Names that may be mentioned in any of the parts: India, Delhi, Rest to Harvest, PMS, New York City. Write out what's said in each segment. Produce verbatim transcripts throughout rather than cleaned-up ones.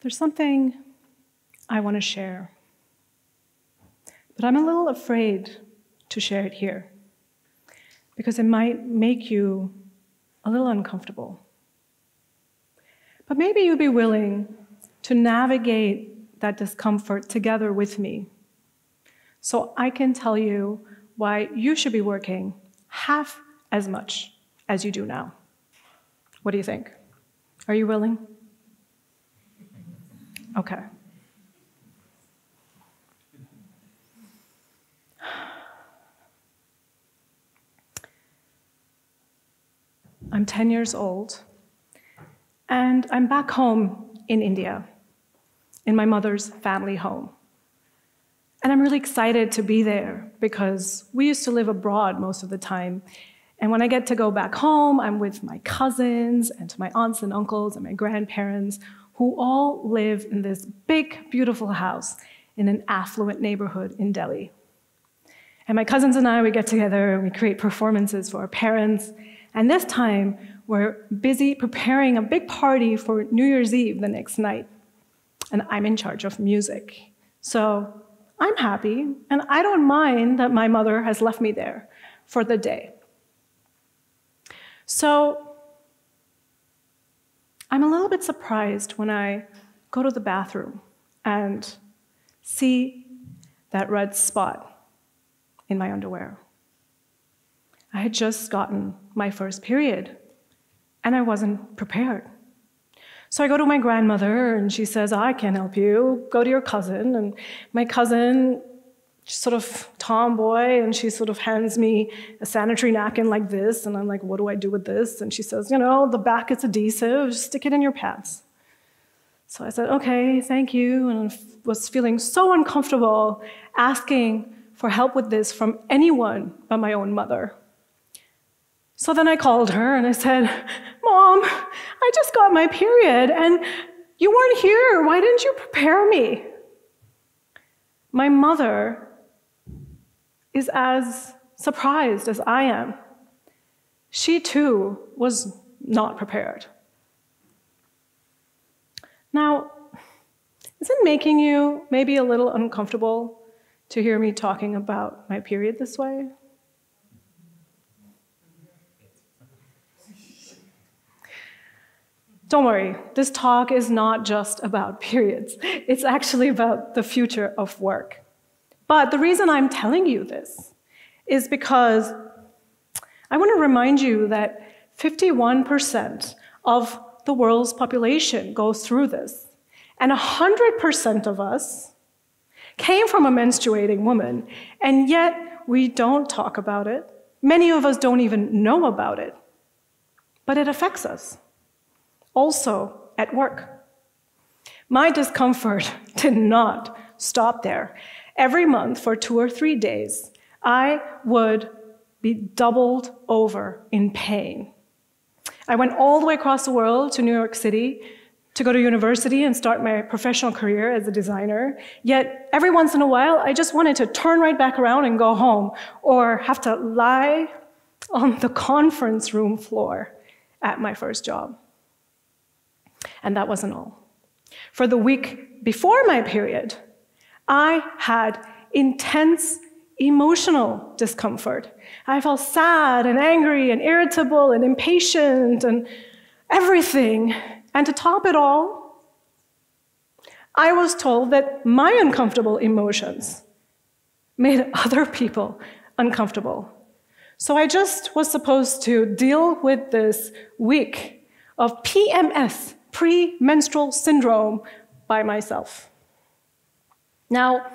There's something I want to share, but I'm a little afraid to share it here because it might make you a little uncomfortable. But maybe you'd be willing to navigate that discomfort together with me so I can tell you why you should be working half as much as you do now. What do you think? Are you willing? Okay. I'm ten years old, and I'm back home in India, in my mother's family home. And I'm really excited to be there because we used to live abroad most of the time. And when I get to go back home, I'm with my cousins and my aunts and uncles and my grandparents, who all live in this big, beautiful house in an affluent neighborhood in Delhi. And my cousins and I, we get together and we create performances for our parents. And this time, we're busy preparing a big party for New Year's Eve the next night. And I'm in charge of music. So I'm happy, and I don't mind that my mother has left me there for the day. So I'm a little bit surprised when I go to the bathroom and see that red spot in my underwear. I had just gotten my first period, and I wasn't prepared. So I go to my grandmother, and she says, I can't help you. Go to your cousin. And my cousin, she's sort of tomboy, and she sort of hands me a sanitary napkin like this, and I'm like, what do I do with this? And she says, you know, the back is adhesive, just stick it in your pants. So I said, okay, thank you, and I was feeling so uncomfortable asking for help with this from anyone but my own mother. So then I called her, and I said, Mom, I just got my period, and you weren't here. Why didn't you prepare me? My mother is as surprised as I am. She too was not prepared. Now, is it making you maybe a little uncomfortable to hear me talking about my period this way? Don't worry, this talk is not just about periods. It's actually about the future of work. But the reason I'm telling you this is because I want to remind you that fifty-one percent of the world's population goes through this. And one hundred percent of us came from a menstruating woman, and yet we don't talk about it. Many of us don't even know about it. But it affects us, also at work. My discomfort did not stop there. Every month for two or three days, I would be doubled over in pain. I went all the way across the world to New York City to go to university and start my professional career as a designer. Yet every once in a while, I just wanted to turn right back around and go home or have to lie on the conference room floor at my first job. And that wasn't all. For the week before my period, I had intense emotional discomfort. I felt sad and angry and irritable and impatient and everything. And to top it all, I was told that my uncomfortable emotions made other people uncomfortable. So I just was supposed to deal with this week of P M S, premenstrual syndrome, by myself. Now,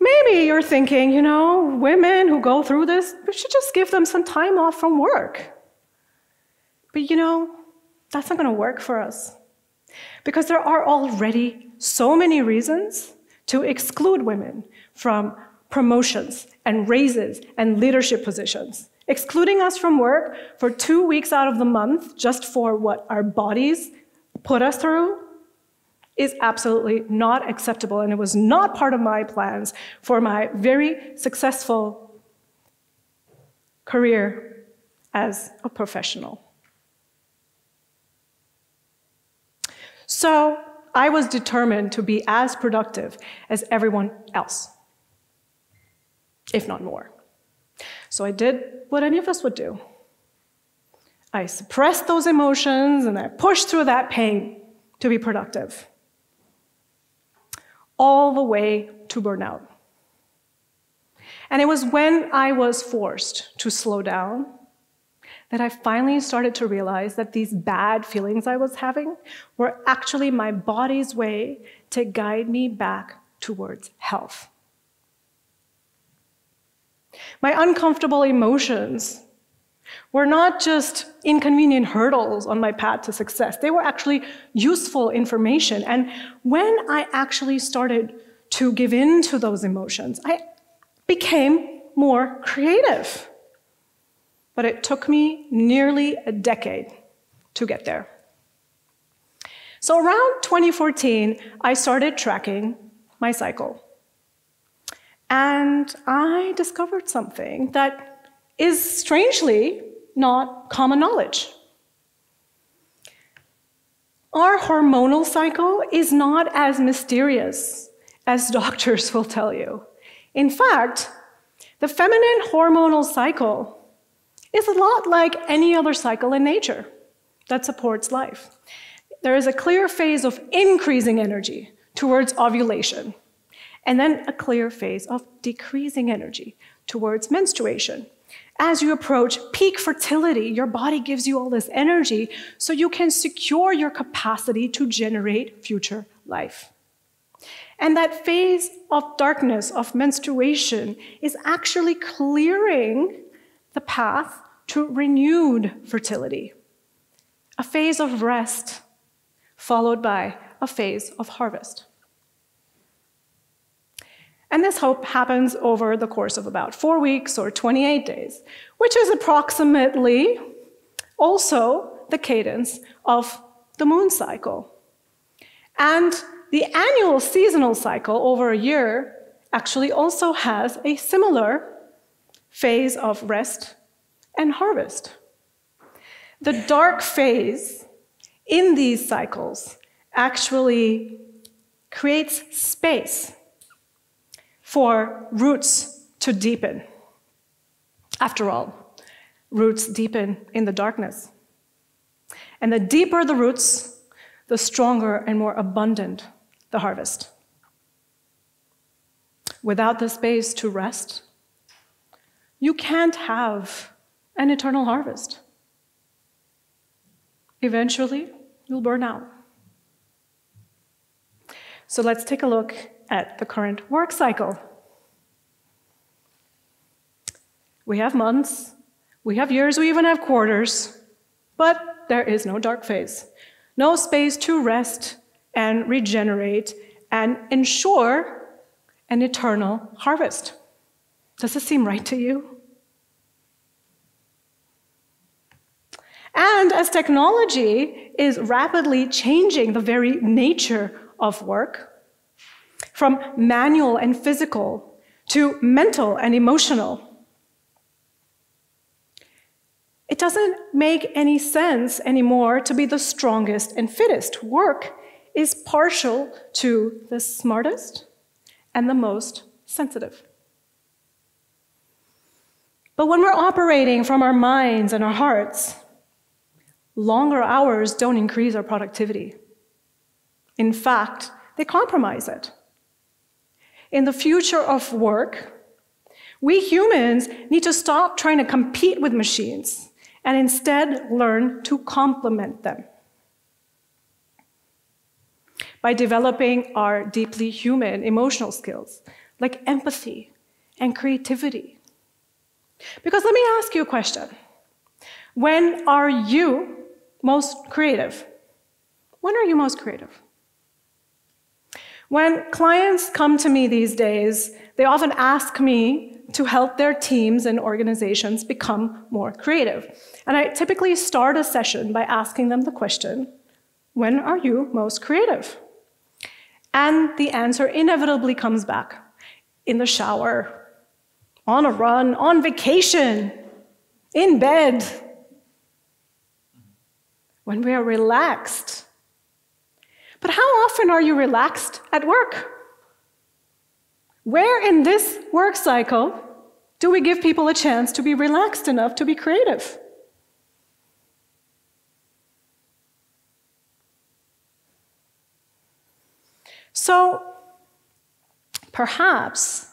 maybe you're thinking, you know, women who go through this, we should just give them some time off from work. But you know, that's not going to work for us, because there are already so many reasons to exclude women from promotions and raises and leadership positions. Excluding us from work for two weeks out of the month just for what our bodies put us through is absolutely not acceptable, and it was not part of my plans for my very successful career as a professional. So I was determined to be as productive as everyone else, if not more. So I did what any of us would do. I suppressed those emotions and I pushed through that pain to be productive, all the way to burnout. And it was when I was forced to slow down that I finally started to realize that these bad feelings I was having were actually my body's way to guide me back towards health. My uncomfortable emotions were not just inconvenient hurdles on my path to success. They were actually useful information. And when I actually started to give in to those emotions, I became more creative. But it took me nearly a decade to get there. So around twenty fourteen, I started tracking my cycle. And I discovered something that is strangely not common knowledge. Our hormonal cycle is not as mysterious as doctors will tell you. In fact, the feminine hormonal cycle is a lot like any other cycle in nature that supports life. There is a clear phase of increasing energy towards ovulation, and then a clear phase of decreasing energy towards menstruation. As you approach peak fertility, your body gives you all this energy so you can secure your capacity to generate future life. And that phase of darkness, of menstruation, is actually clearing the path to renewed fertility, a phase of rest followed by a phase of harvest. And this hope happens over the course of about four weeks or twenty-eight days, which is approximately also the cadence of the moon cycle. And the annual seasonal cycle over a year actually also has a similar phase of rest and harvest. The dark phase in these cycles actually creates space for roots to deepen. After all, roots deepen in the darkness. And the deeper the roots, the stronger and more abundant the harvest. Without the space to rest, you can't have an eternal harvest. Eventually, you'll burn out. So let's take a look at the current work cycle. We have months, we have years, we even have quarters, but there is no dark phase, no space to rest and regenerate and ensure an eternal harvest. Does this seem right to you? And as technology is rapidly changing the very nature of work, from manual and physical to mental and emotional, it doesn't make any sense anymore to be the strongest and fittest. Work is partial to the smartest and the most sensitive. But when we're operating from our minds and our hearts, longer hours don't increase our productivity. In fact, they compromise it. In the future of work, we humans need to stop trying to compete with machines and instead learn to complement them. By developing our deeply human emotional skills, like empathy and creativity. Because let me ask you a question. When are you most creative? When are you most creative? When clients come to me these days, they often ask me to help their teams and organizations become more creative. And I typically start a session by asking them the question, when are you most creative? And the answer inevitably comes back, in the shower, on a run, on vacation, in bed. When we are relaxed. But how often are you relaxed at work? Where in this work cycle do we give people a chance to be relaxed enough to be creative? So perhaps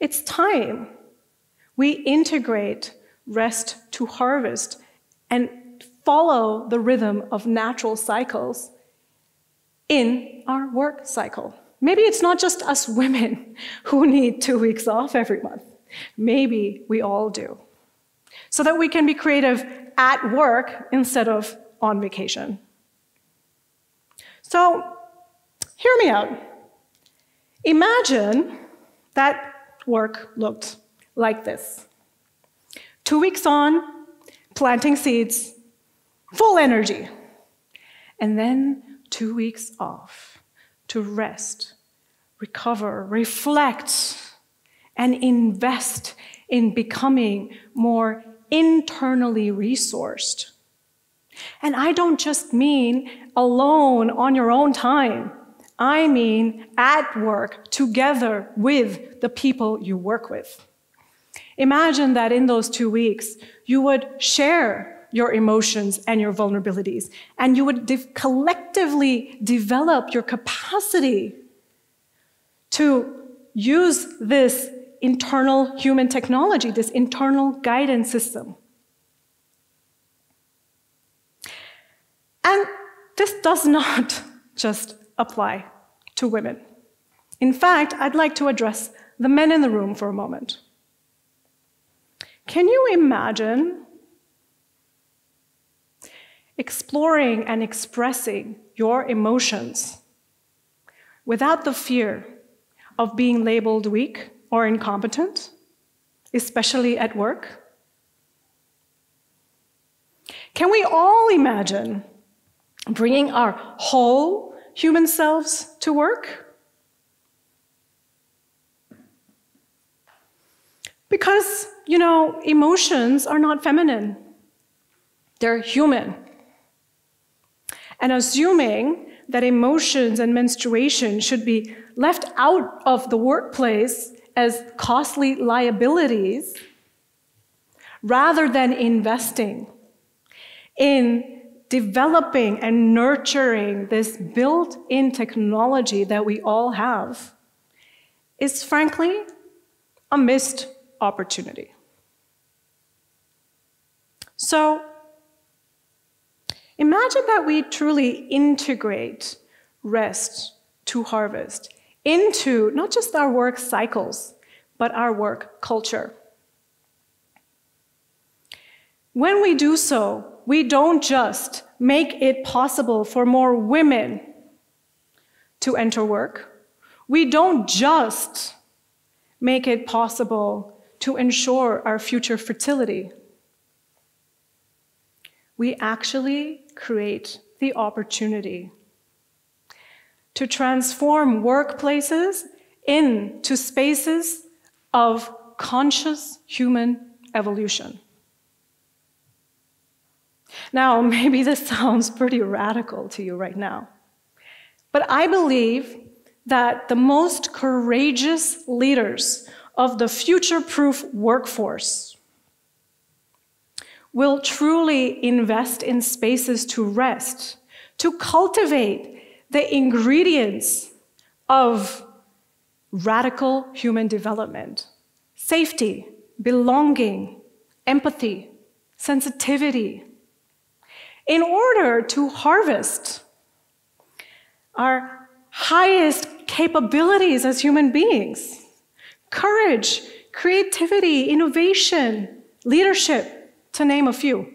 it's time we integrate rest to harvest and follow the rhythm of natural cycles in our work cycle. Maybe it's not just us women who need two weeks off every month. Maybe we all do. So that we can be creative at work instead of on vacation. So hear me out. Imagine that work looked like this. Two weeks on, planting seeds, full energy. And then two weeks off to rest, recover, reflect, and invest in becoming more internally resourced. And I don't just mean alone on your own time. I mean at work, together with the people you work with. Imagine that in those two weeks, you would share your emotions and your vulnerabilities, and you would de- collectively develop your capacity to use this internal human technology, this internal guidance system. And this does not just apply to women. In fact, I'd like to address the men in the room for a moment. Can you imagine exploring and expressing your emotions without the fear of being labeled weak or incompetent, especially at work? Can we all imagine bringing our whole human selves to work? Because, you know, emotions are not feminine. They're human. And assuming that emotions and menstruation should be left out of the workplace as costly liabilities, rather than investing in developing and nurturing this built-in technology that we all have, is frankly a missed opportunity. So imagine that we truly integrate rest to harvest into not just our work cycles, but our work culture. When we do so, we don't just make it possible for more women to enter work. We don't just make it possible to ensure our future fertility. We actually create the opportunity to transform workplaces into spaces of conscious human evolution. Now, maybe this sounds pretty radical to you right now, but I believe that the most courageous leaders of the future-proof workforce will truly invest in spaces to rest, to cultivate the ingredients of radical human development: safety, belonging, empathy, sensitivity, in order to harvest our highest capabilities as human beings: courage, creativity, innovation, leadership, to name a few,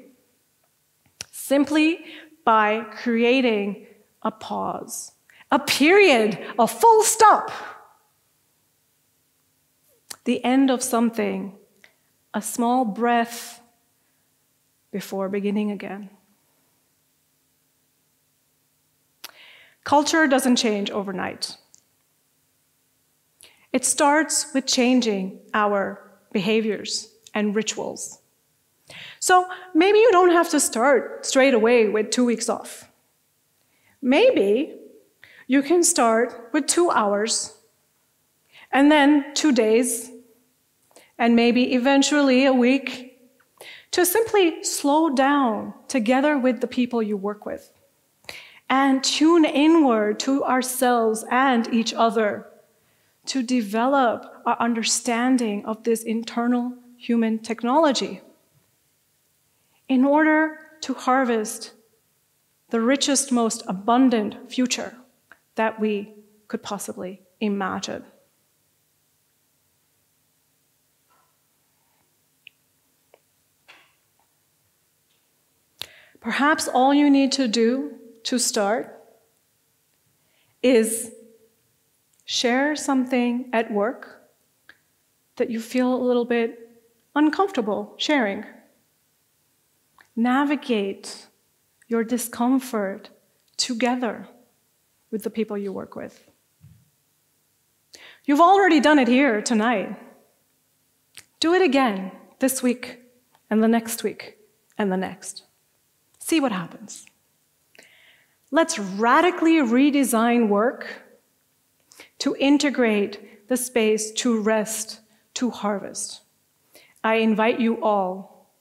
simply by creating a pause, a period, a full stop, the end of something, a small breath before beginning again. Culture doesn't change overnight. It starts with changing our behaviors and rituals. So maybe you don't have to start straight away with two weeks off. Maybe you can start with two hours, and then two days, and maybe eventually a week, to simply slow down together with the people you work with and tune inward to ourselves and each other to develop our understanding of this internal human technology in order to harvest the richest, most abundant future that we could possibly imagine. Perhaps all you need to do to start is share something at work that you feel a little bit uncomfortable sharing. Navigate your discomfort together with the people you work with. You've already done it here tonight. Do it again this week and the next week and the next. See what happens. Let's radically redesign work to integrate the space to rest, to harvest. I invite you all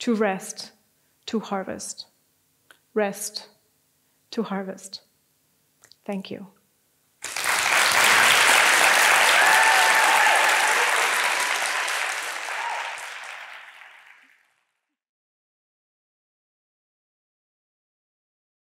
to rest, to harvest. Rest to harvest. Thank you.